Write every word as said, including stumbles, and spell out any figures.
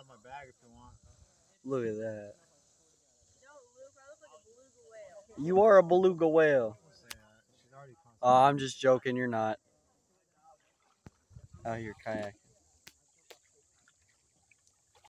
out of my bag if you want. Look at that. You are a beluga whale. Oh, I'm just joking. You're not. Out here kayaking.